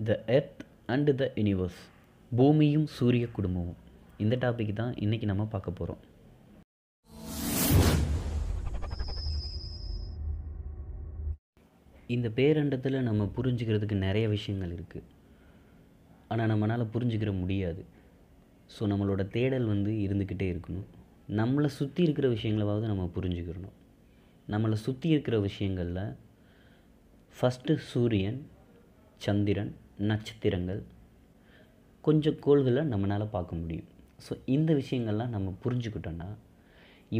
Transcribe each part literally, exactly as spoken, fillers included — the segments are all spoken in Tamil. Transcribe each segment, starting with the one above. the earth and the universe, பூமியும் சூரிய குடும்பமும். இந்த டாபிக் தான் இன்றைக்கி நம்ம பார்க்க போகிறோம். இந்த பேரண்டத்தில் நம்ம புரிஞ்சுக்கிறதுக்கு நிறைய விஷயங்கள் இருக்குது, ஆனால் நம்மளால் புரிஞ்சுக்கிற முடியாது. ஸோ நம்மளோட தேடல் வந்து இருந்துக்கிட்டே இருக்கணும். நம்மளை சுற்றி இருக்கிற விஷயங்களாவது நம்ம புரிஞ்சுக்கிறணும். நம்மளை சுற்றி இருக்கிற விஷயங்களில் ஃபஸ்ட்டு சூரியன், சந்திரன், நட்சத்திரங்கள், கொஞ்சம் கோள்களை நம்மளால் பார்க்க முடியும். ஸோ இந்த விஷயங்கள்லாம் நம்ம புரிஞ்சுக்கிட்டோன்னா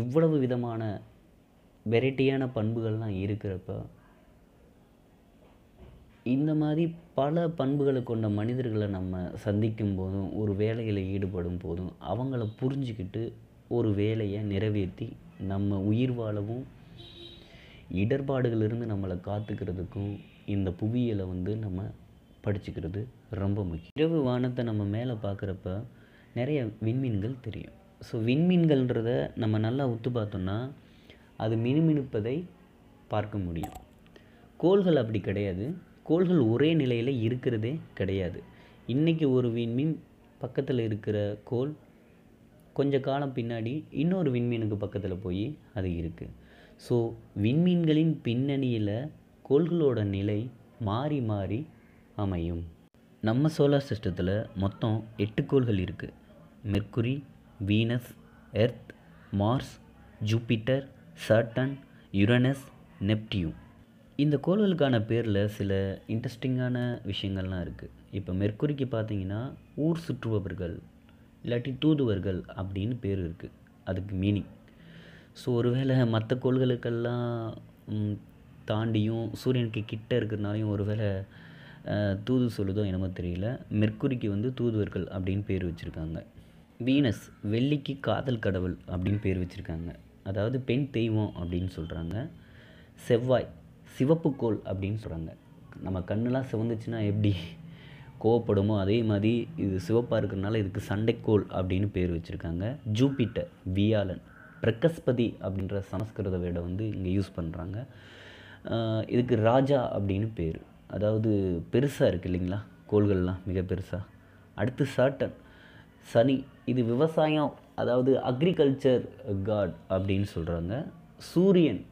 இவ்வளவு விதமான வெரைட்டியான பண்புகள்லாம் இருக்கிறப்ப இந்த மாதிரி பல பண்புகளை கொண்ட மனிதர்களை நம்ம சந்திக்கும் போதும், ஒரு வேலையில் ஈடுபடும் போதும் அவங்கள புரிஞ்சுக்கிட்டு ஒரு வேலையை நிறைவேற்றி நம்ம உயிர் வாழவும், இடர்பாடுகளிலிருந்து நம்மளை காத்துக்கிறதுக்கும் இந்த புவியியலை வந்து நம்ம படிச்சுக்கிறது ரொம்ப முக்கியம். இரவு வானத்தை நம்ம மேலே பார்க்குறப்ப நிறைய விண்மீன்கள் தெரியும். ஸோ விண்மீன்கள்ன்றத நம்ம நல்லா உத்து பார்த்தோன்னா அது மினுமினுப்பதை பார்க்க முடியும். கோள்கள் அப்படி கிடையாது. கோள்கள் ஒரே நிலையில் இருக்கிறதே கிடையாது. இன்றைக்கி ஒரு விண்மீன் பக்கத்தில் இருக்கிற கோள் கொஞ்ச காலம் பின்னாடி இன்னொரு விண்மீனுக்கு பக்கத்தில் போய் அது இருக்குது. ஸோ விண்மீன்களின் பின்னணியில் கோள்களோட நிலை மாறி மாறி அமையும். நம்ம சோலார் சிஸ்டத்தில் மொத்தம் எட்டு கோள்கள் இருக்குது. Mercury, Venus, Earth, Mars, Jupiter, Saturn, Uranus, Neptune. இந்த கோள்களுக்கான பேரில் சில இன்ட்ரெஸ்டிங்கான விஷயங்கள்லாம் இருக்குது. இப்போ மெர்க்குரிக்கு பார்த்தீங்கன்னா ஊர் சுற்றுபவர்கள் இல்லாட்டி தூதுவர்கள் அப்படின்னு பேர் இருக்குது, அதுக்கு மீனிங். ஸோ ஒருவேளை மற்ற கோள்களுக்கெல்லாம் தாண்டியும் சூரியனுக்கு கிட்டே இருக்கிறதுனாலையும் ஒருவேளை தூது சொல்லுதோ என்னமோ தெரியல, மெர்க்குரிக்கு வந்து தூதுவர்கள் அப்படின்னு பேர் வச்சுருக்காங்க. வீனஸ் வெள்ளிக்கு காதல் கடவுள் அப்படின்னு பேர் வச்சுருக்காங்க, அதாவது பெண் தெய்வம் அப்படின்னு சொல்கிறாங்க. செவ்வாய் சிவப்புக்கோள் அப்படின்னு சொல்கிறாங்க. நம்ம கண்ணெலாம் சிவந்துச்சுன்னா எப்படி கோவப்படுமோ அதே மாதிரி இது சிவப்பாக இருக்கிறனால இதுக்கு சண்டைக்கோள் அப்படின்னு பேர் வச்சுருக்காங்க. ஜூப்பிட்டர் வியாழன், பிரகஸ்பதி அப்படின்ற சமஸ்கிருத வேடை வந்து இங்கே யூஸ் பண்ணுறாங்க. இதுக்கு ராஜா அப்படின்னு பேர், அதாவது பெருசாக இருக்குது இல்லைங்களா கோள்கள்லாம் மிக பெருசாக. அடுத்து சாட்டர்ன் சனி, இது விவசாயம், அதாவது அக்ரிகல்ச்சர் காட் அப்படின்னு சொல்கிறாங்க. சூரியன்,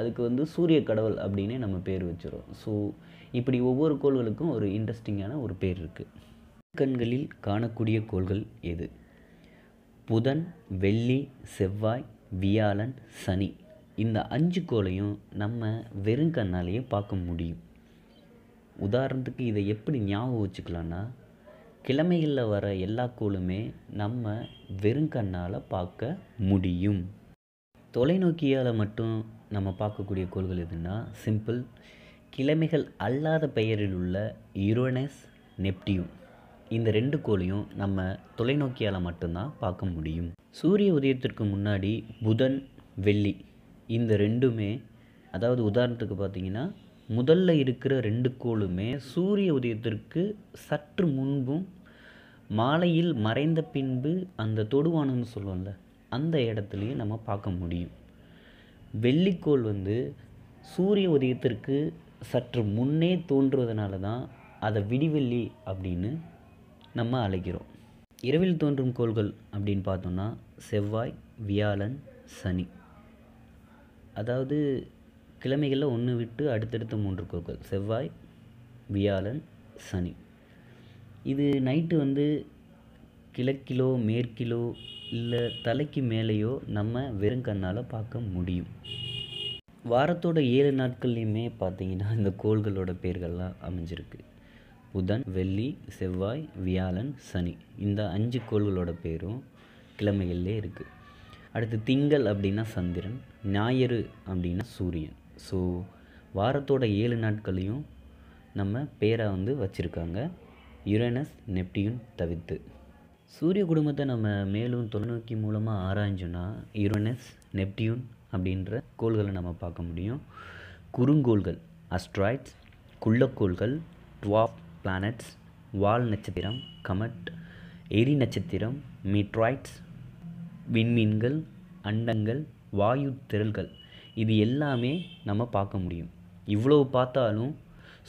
அதுக்கு வந்து சூரிய கடவுள் அப்படின்னே நம்ம பேர் வச்சுருவோம். ஸோ இப்படி ஒவ்வொரு கோள்களுக்கும் ஒரு இன்ட்ரெஸ்டிங்கான ஒரு பேர் இருக்குது. கண்களில் காணக்கூடிய கோள்கள் எது? புதன், வெள்ளி, செவ்வாய், வியாழன், சனி. இந்த அஞ்சு கோளையும் நம்ம வெறும் கண்ணாலேயே பார்க்க முடியும். உதாரணத்துக்கு இதை எப்படி ஞாபகம் வச்சுக்கலான்னா, கிழமைகளில் வர எல்லா கோளுமே நம்ம வெறும் கண்ணால் பார்க்க முடியும். தொலைநோக்கியால் மட்டும் நம்ம பார்க்கக்கூடிய கோள்கள் எதுன்னா சிம்பிள், கிழமைகள் அல்லாத பெயரில் உள்ள யுரேனஸ், நெப்டியூன். இந்த ரெண்டு கோளையும் நம்ம தொலைநோக்கியால் மட்டும்தான் பார்க்க முடியும். சூரிய உதயத்திற்கு முன்னாடி புதன், வெள்ளி இந்த ரெண்டுமே, அதாவது உதாரணத்துக்கு பார்த்திங்கன்னா முதல்ல இருக்கிற ரெண்டு கோளுமே சூரிய உதயத்திற்கு சற்று முன்பும் மாலையில் மறைந்த பின்பு அந்த தொடுவானம்னு சொல்லுவோம்ல அந்த இடத்துலையும் நம்ம பார்க்க முடியும். வெள்ளிக்கோள் வந்து சூரிய உதயத்திற்கு சற்று முன்னே தோன்றுவதனால தான் அதை விடிவெள்ளி அப்படின்னு நம்ம அழைக்கிறோம். இரவில் தோன்றும் கோள்கள் அப்படின்னு பார்த்தோம்னா செவ்வாய், வியாழன், சனி. அதாவது கிழமைகளில் ஒன்று விட்டு அடுத்தடுத்த மூன்று கோள்கள் செவ்வாய், வியாழன், சனி. இது நைட்டு வந்து கிழக்கிலோ மேற்கிலோ இல்லை தலைக்கு மேலேயோ நம்ம வெறும் கண்ணால் பார்க்க முடியும். வாரத்தோட ஏழு நாட்கள்லையுமே பார்த்திங்கன்னா இந்த கோள்களோட பேர்கள்லாம் அமைஞ்சிருக்கு. புதன், வெள்ளி, செவ்வாய், வியாழன், சனி இந்த அஞ்சு கோள்களோட பேரும் கிழமைகள்லேயே இருக்குது. அடுத்து திங்கள் அப்படின்னா சந்திரன், ஞாயிறு அப்படின்னா சூரியன். ஸோ வாரத்தோட ஏழு நாட்களையும் நம்ம பேராக வந்து வச்சுருக்காங்க, யுரேனஸ், நெப்டியூன் தவிர்த்து. சூரிய குடும்பத்தை நம்ம மேலும் தொலைநோக்கி மூலமாக ஆராய்ஞ்சோன்னா யுரேனஸ், நெப்டியூன் அப்படின்ற கோள்களை நம்ம பார்க்க முடியும். குறுங்கோள்கள், அஸ்ட்ராய்ட்ஸ், குள்ளக்கோள்கள், ட்வார்ஃப் பிளானட்ஸ், வால் நட்சத்திரம், கமெட், எரி நட்சத்திரம், மீட்ராய்ட்ஸ், விண்மீன்கள், அண்டங்கள், வாயு திரள்கள் இது எல்லாமே நம்ம பார்க்க முடியும். இவ்வளோ பார்த்தாலும்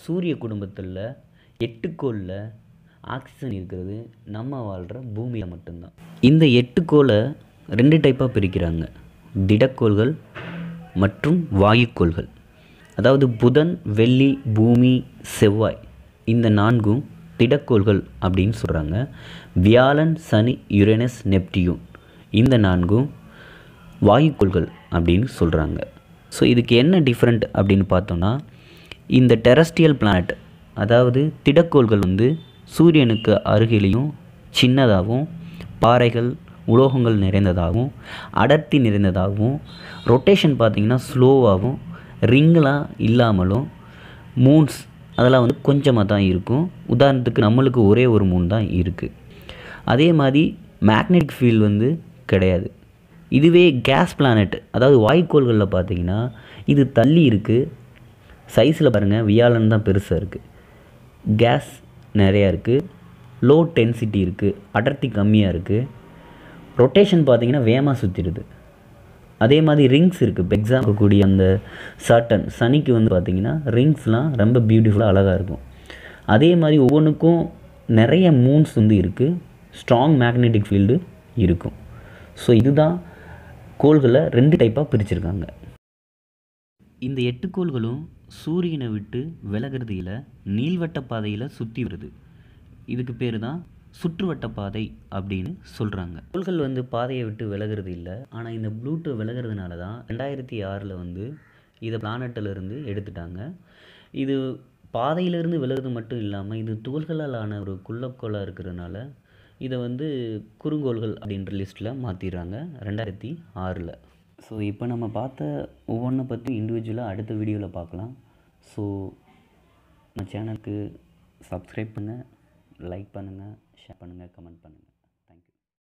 சூரிய குடும்பத்தில் எட்டுக்கோளில் ஆக்சிஜன் இருக்கிறது நம்ம வாழ்கிற பூமியில் மட்டும்தான். இந்த எட்டுக்கோளை ரெண்டு டைப்பாக பிரிக்கிறாங்க, திடக்கோள்கள் மற்றும் வாயுக்கோள்கள். அதாவது புதன், வெள்ளி, பூமி, செவ்வாய் இந்த நான்கும் திடக்கோள்கள் அப்படின்னு சொல்கிறாங்க. வியாழன், சனி, யுரேனஸ், நெப்டியூன் இந்த நான்கும் வாயுக்கோள்கள் அப்படின்னு சொல்கிறாங்க. ஸோ இதுக்கு என்ன டிஃப்ரெண்ட் அப்படின்னு பார்த்தோன்னா, இந்த டெரஸ்ட்ரியல் பிளானட் அதாவது திடக்கோள்கள் வந்து சூரியனுக்கு அருகிலையும் சின்னதாகவும் பாறைகள் உலோகங்கள் நிறைந்ததாகவும் அடர்த்தி நிறைந்ததாகவும் ரொட்டேஷன் பார்த்திங்கன்னா ஸ்லோவாகவும் ரிங்கெலாம் இல்லாமலும் மூன்ஸ் அதெல்லாம் வந்து கொஞ்சமாக தான் இருக்கும். உதாரணத்துக்கு நம்மளுக்கு ஒரே ஒரு மூன் தான் இருக்குது. அதே மாதிரி மேக்னெட்டிக் ஃபீல்டு வந்து கிடையாது. இதுவே கேஸ் பிளானட் அதாவது வாயுக்கோள்களில் பார்த்திங்கன்னா இது தள்ளி இருக்குது. சைஸில் பாருங்கள், வியாழன் தான் பெருசாக இருக்குது, கேஸ் நிறையா இருக்குது, லோ டென்சிட்டி இருக்குது, அடர்த்தி கம்மியாக இருக்குது, ரொட்டேஷன் பார்த்திங்கன்னா வேகமாக சுற்றிடுது. அதே மாதிரி ரிங்ஸ் இருக்குது. பெக்ஸாக கூடிய அந்த சாட்டர்ன், சனிக்கு வந்து பார்த்திங்கன்னா ரிங்ஸ்லாம் ரொம்ப பியூட்டிஃபுல்லாக அழகாக இருக்கும். அதே மாதிரி ஒவ்வொன்றுக்கும் நிறைய மூன்ஸ் வந்து இருக்குது, ஸ்ட்ராங் மேக்னெட்டிக் ஃபீல்டு இருக்கும். ஸோ இதுதான் கோள்களை ரெண்டு டைப்பாக பிரிச்சுருக்காங்க. இந்த எட்டு கோள்களும் சூரியனை விட்டு விலகிறதுல நீள்வட்ட பாதையில் சுற்றி வருது. இதுக்கு பேர் தான் சுற்றுவட்ட பாதை அப்படின்னு சொல்கிறாங்க. கோள்கள் வந்து பாதையை விட்டு விலகிறது இல்லை, ஆனால் இந்த ப்ளூட்டோ விலகிறதுனால தான் ரெண்டாயிரத்தி ஆறில் வந்து இதை பிளானட்டிலிருந்து எடுத்துட்டாங்க. இது பாதையிலிருந்து விலகிறது மட்டும் இல்லாமல் இது துகள்களால் ஆன ஒரு குள்ளக்கோளாக இருக்கிறதுனால இதை வந்து குறுங்கோள்கள் அப்படின்ற லிஸ்ட்டில் மாற்றிடுறாங்க ரெண்டாயிரத்தி ஆறில். ஸோ இப்போ நம்ம பார்த்த ஒவ்வொன்றை பற்றி இண்டிவிஜுவலாக அடுத்த வீடியோவில் பார்க்கலாம். ஸோ நம்ம சேனலுக்கு சப்ஸ்கிரைப் பண்ணுங்கள், லைக் பண்ணுங்கள், ஷேர் பண்ணுங்கள், கமெண்ட் பண்ணுங்கள்.